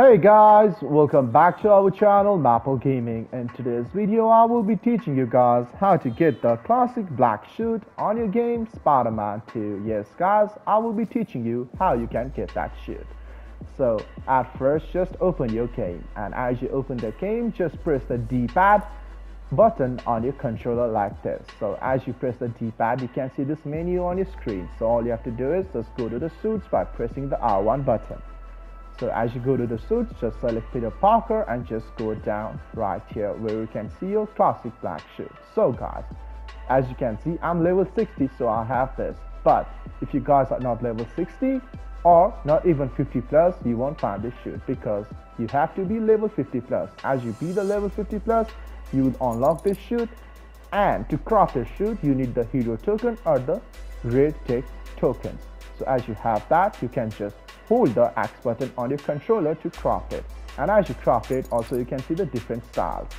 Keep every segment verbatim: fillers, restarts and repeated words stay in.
Hey guys, welcome back to our channel Maple Gaming. In today's video I will be teaching you guys how to get the classic black suit on your game Spider-Man two. Yes guys, I will be teaching you how you can get that suit. So at first just open your game, and as you open the game just press the D-pad button on your controller like this. So as you press the D-pad you can see this menu on your screen. So all you have to do is just go to the suits by pressing the R one button. So as you go to the suits, just select Peter Parker and just go down right here where you can see your classic black suit. So guys, as you can see, I'm level sixty, so I have this. But if you guys are not level sixty or not even fifty plus, you won't find this suit because you have to be level fifty plus. As you be the level fifty plus, you will unlock this suit. And to craft this suit, you need the hero token or the red tick tokens. So as you have that, you can just hold the X button on your controller to craft it, and as you craft it also you can see the different styles.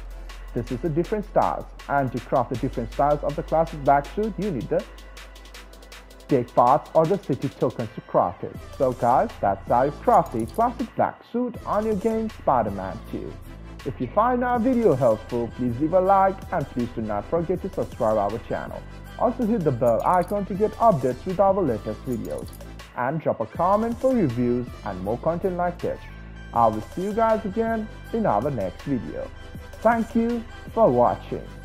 This is the different styles, and to craft the different styles of the classic black suit you need the take parts or the city tokens to craft it. So guys, that's how you craft the classic black suit on your game Spider-Man two. If you find our video helpful, please leave a like and please do not forget to subscribe our channel. Also hit the bell icon to get updates with our latest videos. And drop a comment for reviews and more content like this. I will see you guys again in our next video. Thank you for watching.